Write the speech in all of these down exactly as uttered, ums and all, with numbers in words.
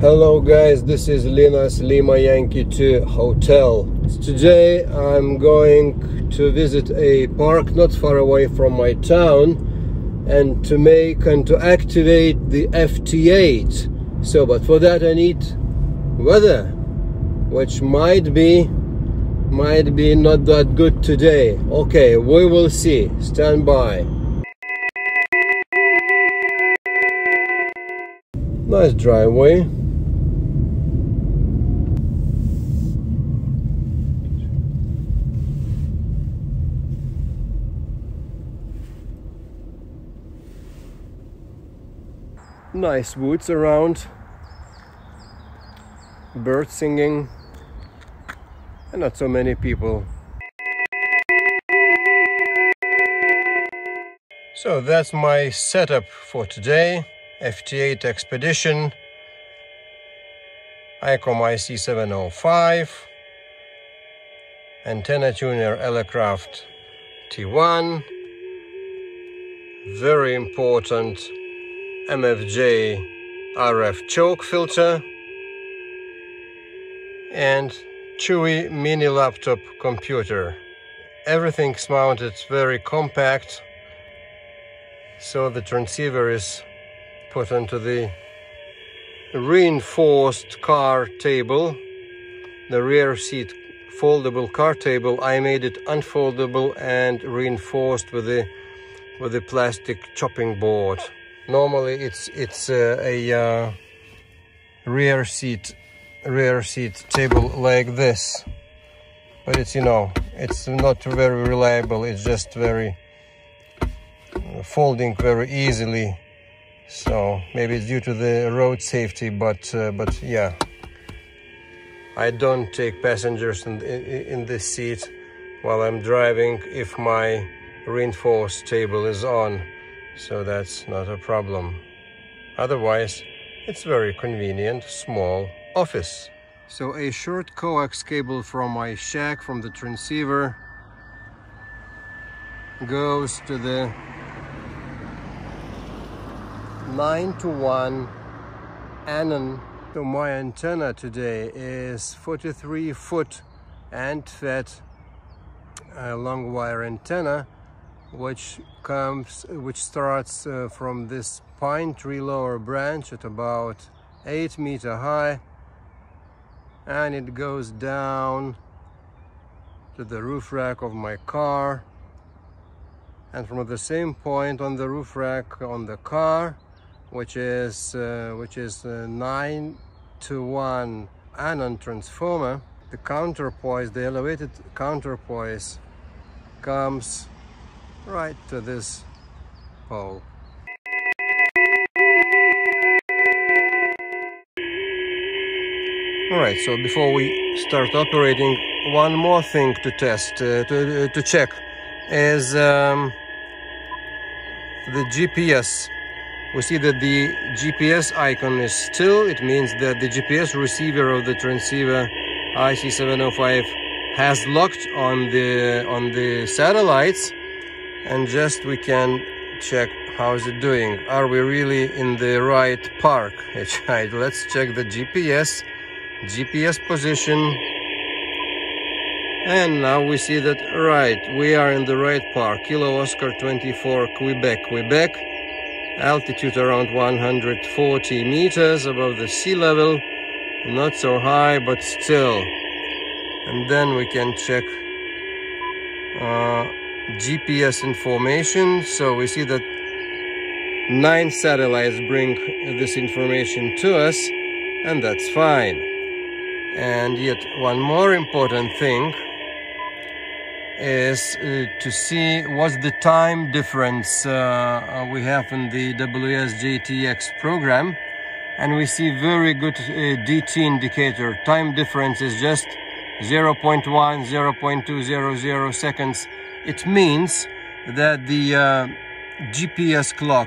Hello guys, this is Linas Lima Yankee two Hotel. Today I'm going to visit a park not far away from my town and to make and to activate the F T eight. So, but for that I need weather, which might be, might be not that good today. Okay, we will see. Stand by. Nice driveway. Nice woods around, birds singing, and not so many people. So that's my setup for today. F T eight Expedition, Icom I C seven oh five, antenna tuner Elecraft T one, very important M F J R F choke filter, and Chewy mini laptop computer. Everything's mounted very compact, so the transceiver is put onto the reinforced car table, the rear seat foldable car table. I made it unfoldable and reinforced with the with the plastic chopping board. Normally it's it's uh, a uh, rear seat rear seat table like this, but it's, you know, it's not very reliable. It's just very uh, folding very easily. So maybe it's due to the road safety, but uh, but yeah, I don't take passengers in, in in this seat while I'm driving if my reinforced table is on, so that's not a problem. Otherwise, it's very convenient, small office. So a short coax cable from my shack, from the transceiver, goes to the nine to one unun. So my antenna today is forty-three foot and fat uh, long wire antenna, which comes which starts uh, from this pine tree lower branch at about eight meter high, and it goes down to the roof rack of my car, and from the same point on the roof rack on the car, which is uh, which is the nine to one unun transformer, the counterpoise, the elevated counterpoise, comes right to this pole. All right, so before we start operating, one more thing to test, uh, to, uh, to check, is um, the G P S. We see that the G P S icon is still. It means that the G P S receiver of the transceiver I C seven oh five has locked on the on the satellites, and just we can check how is it doing. Are we really in the right park? Let's check the G P S, G P S position, and now we see that right, we are in the right park. Kilo Oscar twenty-four, Quebec, Quebec. Altitude around one hundred forty meters above the sea level, not so high, but still. And then we can check uh, G P S information. So we see that nine satellites bring this information to us, and that's fine. And yet one more important thing is uh, to see what's the time difference uh, we have in the W S J T X program, and we see very good uh, D T indicator. Time difference is just zero point one, zero point two zero zero seconds. It means that the uh, G P S clock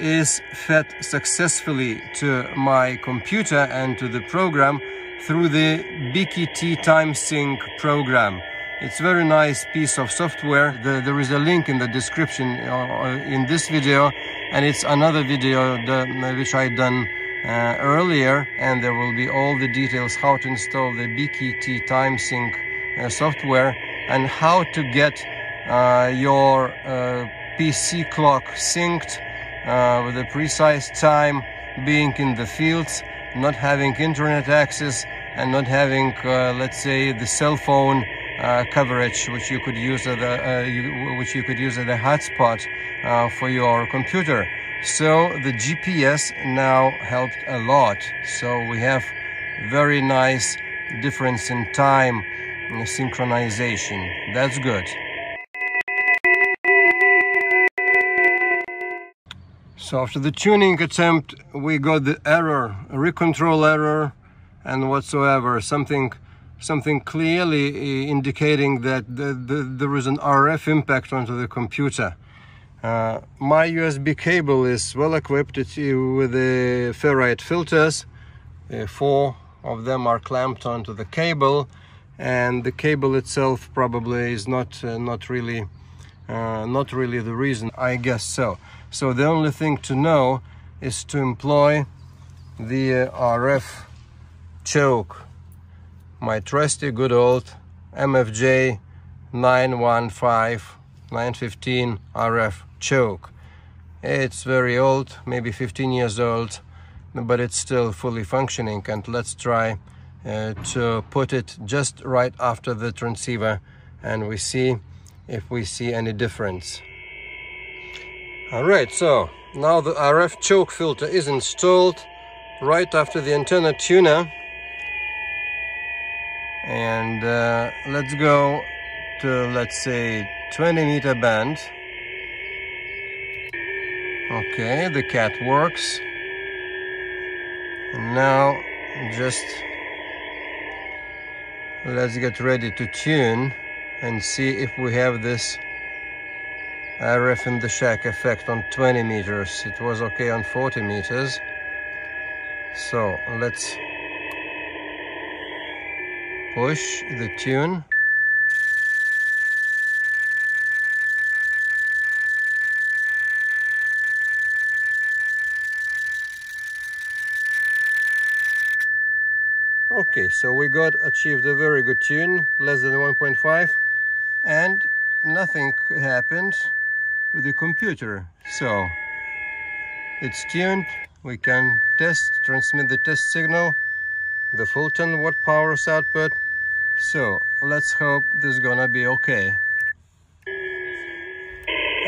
is fed successfully to my computer and to the program through the B K T time sync program. It's a very nice piece of software. The, there is a link in the description uh, in this video, and it's another video the, which I done uh, earlier, and there will be all the details how to install the B K T time sync uh, software and how to get uh, your uh, P C clock synced uh, with a precise time, being in the fields, not having internet access, and not having, uh, let's say, the cell phone uh, coverage, which you could use at the, uh, you, which you could use as a hotspot uh, for your computer. So the G P S now helped a lot. So we have very nice difference in time and synchronization. That's good. So after the tuning attempt, we got the error, a recontrol error and whatsoever, something something clearly indicating that the, the, there is an R F impact onto the computer. Uh, my U S B cable is well equipped with the ferrite filters. Uh, four of them are clamped onto the cable, and the cable itself probably is not uh, not really uh, not really the reason, I guess so. So the only thing to know is to employ the uh, R F choke, my trusty good old M F J nine fifteen R F choke. It's very old, maybe fifteen years old, but it's still fully functioning, and let's try uh, to put it just right after the transceiver and we see if we see any difference. All right, so now the R F choke filter is installed right after the antenna tuner, and uh, let's go to, let's say, twenty meter band. Okay, the cat works, and now just let's get ready to tune and see if we have this R F in the shack effect on twenty meters. It was okay on forty meters. So let's push the tune. Okay, so we got achieved a very good tune, less than one point five, and nothing happened with the computer. So it's tuned, we can test, transmit the test signal, the full ten watt power output. So let's hope this is gonna be okay.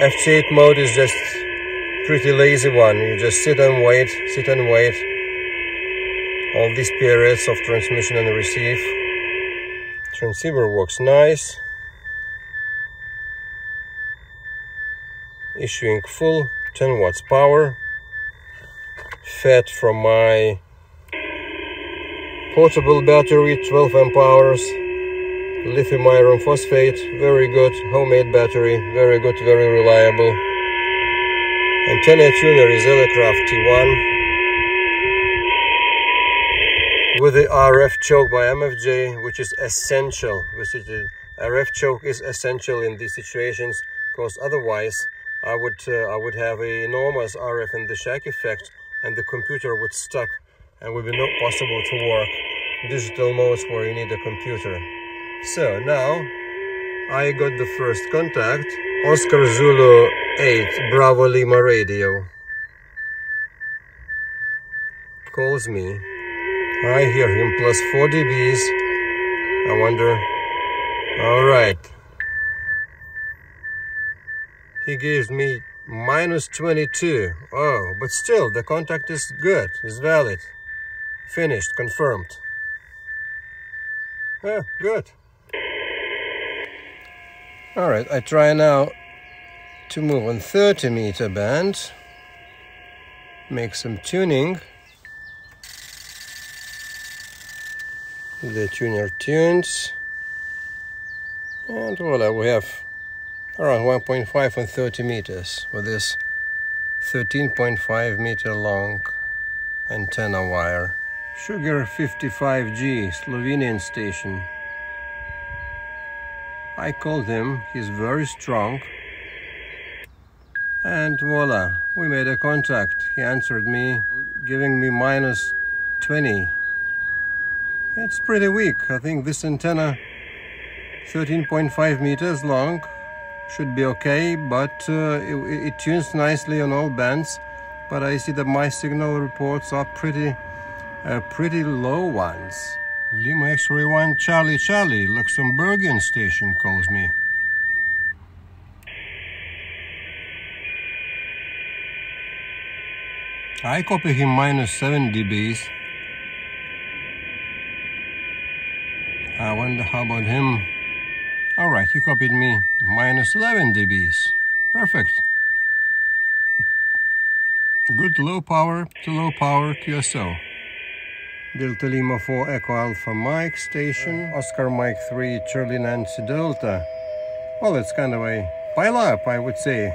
F T eight mode is just pretty lazy one. You just sit and wait, sit and wait. All these periods of transmission and receive. Transceiver works nice. Issuing full ten watts power, fed from my portable battery, twelve amp hours, lithium iron phosphate, very good, homemade battery, very good, very reliable. Antenna tuner is Elecraft T one with the R F choke by M F J, which is essential. R F choke is essential in these situations, because otherwise I would uh, I would have an enormous R F in the shack effect, and the computer would stuck, and would be not possible to work digital modes where you need a computer. So now I got the first contact, Oscar Zulu eight Bravo Lima radio calls me. I hear him plus four dBs. I wonder. All right. He gives me minus twenty-two. Oh, but still the contact is good, is valid. Finished, confirmed. Yeah, good. All right, I try now to move on thirty meter band, make some tuning. The tuner tunes, and voila, we have around one point five and thirty meters with this thirteen point five meter long antenna wire. Sugar fifty-five G, Slovenian station. I called him, he's very strong. And voila, we made a contact. He answered me giving me minus twenty. It's pretty weak. I think this antenna, thirteen point five meters long, should be okay, but uh, it, it tunes nicely on all bands. But I see that my signal reports are pretty uh, pretty low ones. Lima X-Ray one Charlie Charlie, Luxembourgian station, calls me. I copy him minus seven dBs. I wonder how about him. Alright, he copied me minus eleven dBs. Perfect. Good low power to low power Q S O. Delta Lima four Echo Alpha Mike station, Oscar Mike three Charlie Nancy Delta. Well, it's kind of a pile-up, I would say.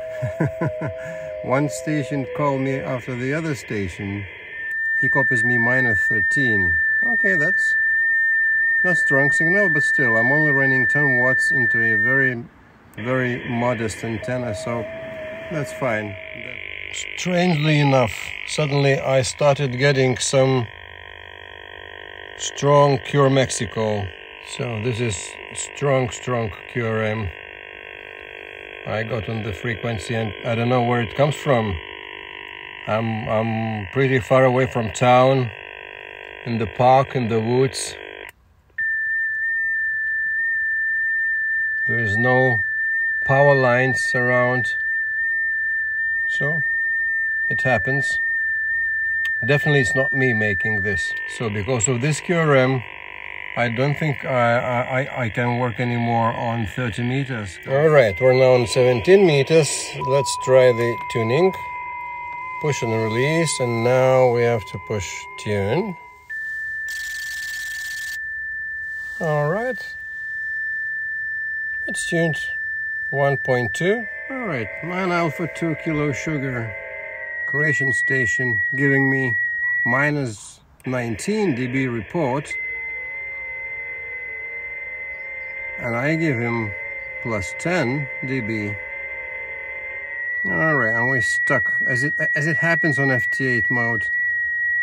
One station called me after the other station. He copies me minus thirteen. Okay, that's not strong signal, but still, I'm only running ten watts into a very, very modest antenna, so that's fine. Strangely enough, suddenly I started getting some strong Cure Mexico. So this is strong, strong Q R M. I got on the frequency and I don't know where it comes from. I'm, I'm pretty far away from town, in the park, in the woods. There is no power lines around. So, it happens. Definitely it's not me making this. So because of this Q R M, I don't think I, I, I can work anymore on thirty meters. Alright, we're now on seventeen meters. Let's try the tuning. Push and release, and now we have to push tune. Alright. It's tuned one point two. Alright, nine alpha two Kilo Sugar, Croatian station, giving me minus nineteen dB report, and I give him plus ten dB. Alright, and we're stuck, as it as it happens on F T eight mode.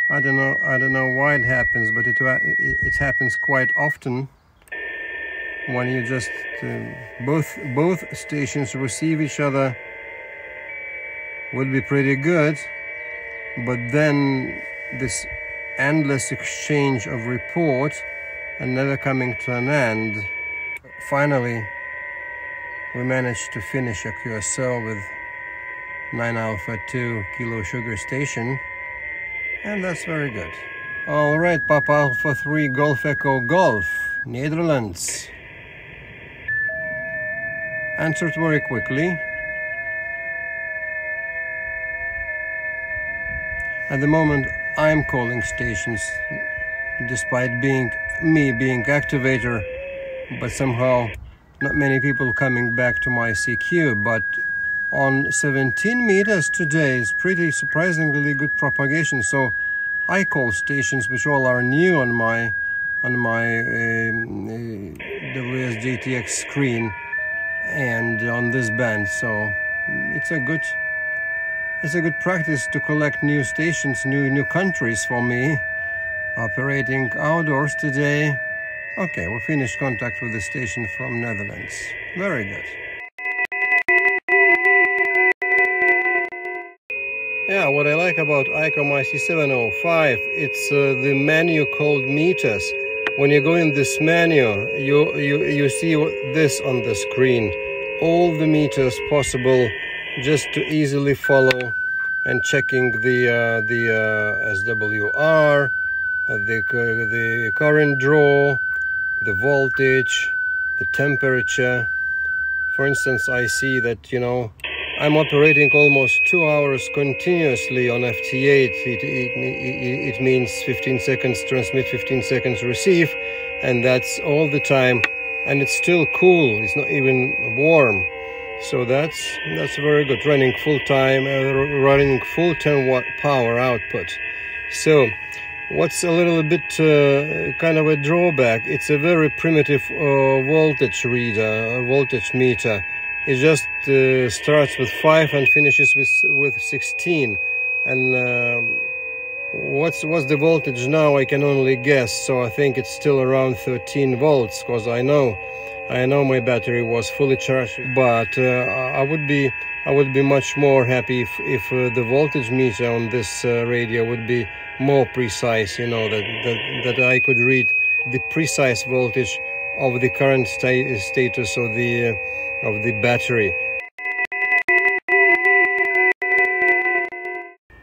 I don't know, I don't know why it happens, but it it, it happens quite often. When you just uh, both both stations receive each other would be pretty good, but then this endless exchange of report and never coming to an end. Finally, we managed to finish a Q S O with nine alpha two Kilo Sugar station, and that's very good. All right, Papa Alpha three Golf Echo Golf, Netherlands. Answered very quickly. At the moment, I'm calling stations, despite being me being activator, but somehow not many people coming back to my C Q. But on seventeen meters today is pretty surprisingly good propagation. So I call stations which all are new on my on my uh, uh, W S J T X screen. And on this band, so it's a good it's a good practice to collect new stations, new new countries for me. Operating outdoors today. Okay, we finished contact with the station from Netherlands. Very good. Yeah, what I like about Icom I C seven oh five, it's uh, the menu called meters. When you go in this menu, you, you, you see this on the screen. All the meters possible, just to easily follow and checking the, uh, the uh, S W R, uh, the, uh, the current draw, the voltage, the temperature. For instance, I see that, you know, I'm operating almost two hours continuously on F T eight. It, it, it, it means fifteen seconds transmit, fifteen seconds receive, and that's all the time. And it's still cool. It's not even warm. So that's that's very good. Running full time, uh, running full ten watt power output. So what's a little bit uh, kind of a drawback? It's a very primitive uh, voltage reader, uh, voltage meter. It just uh, starts with five and finishes with with sixteen, and uh, What's what's the voltage now? I can only guess. So I think it's still around thirteen volts, because I know I know my battery was fully charged. But uh, I would be I would be much more happy if if uh, the voltage meter on this uh, radio would be more precise. You know, that that that I could read the precise voltage of the current sta status of the uh, of the battery.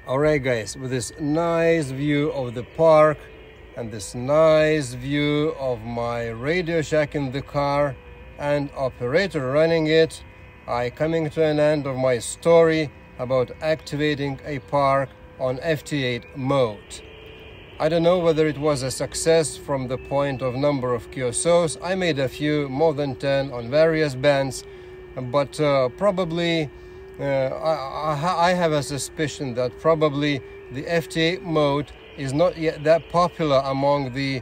Alright guys, with this nice view of the park and this nice view of my Radio Shack in the car and operator running it, I coming to an end of my story about activating a park on F T eight mode. I don't know whether it was a success from the point of number of Q S Os. I made a few, more than ten, on various bands, but uh, probably Uh, I, I have a suspicion that probably the F T eight mode is not yet that popular among the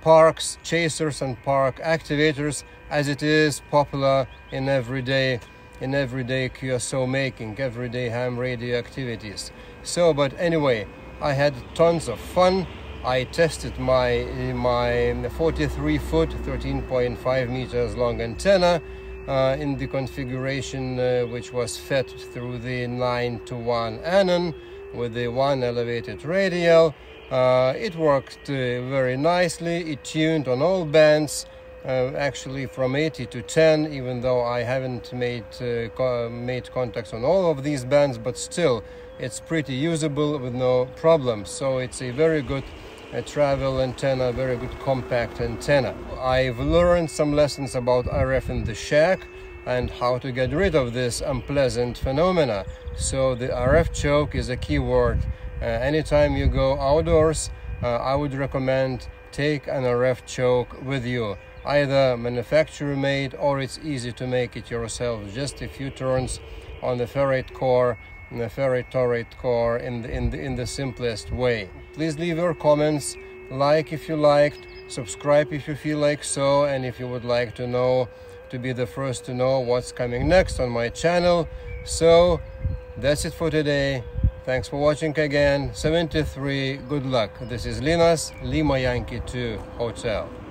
parks chasers and park activators as it is popular in everyday in everyday Q S O making, everyday ham radio activities. So, but anyway, I had tons of fun. I tested my my forty-three foot, thirteen point five meters long antenna. Uh, in the configuration uh, which was fed through the nine to one unun with the one elevated radial. Uh, it worked uh, very nicely. It tuned on all bands, uh, actually from eighty to ten, even though I haven't made, uh, co made contacts on all of these bands, but still it's pretty usable with no problems. So it's a very good a travel antenna, very good compact antenna. I've learned some lessons about R F in the shack and how to get rid of this unpleasant phenomena. So the R F choke is a key word. Uh, anytime you go outdoors, uh, I would recommend take an R F choke with you. Either manufacturer made, or it's easy to make it yourself. Just a few turns on the ferrite core, in the ferrite core in the, in the, in the simplest way. Please leave your comments, like if you liked, subscribe if you feel like so, and if you would like to know, to be the first to know what's coming next on my channel. So that's it for today. Thanks for watching again. seventy-three, good luck. This is Linas, Lima Yankee two Hotel.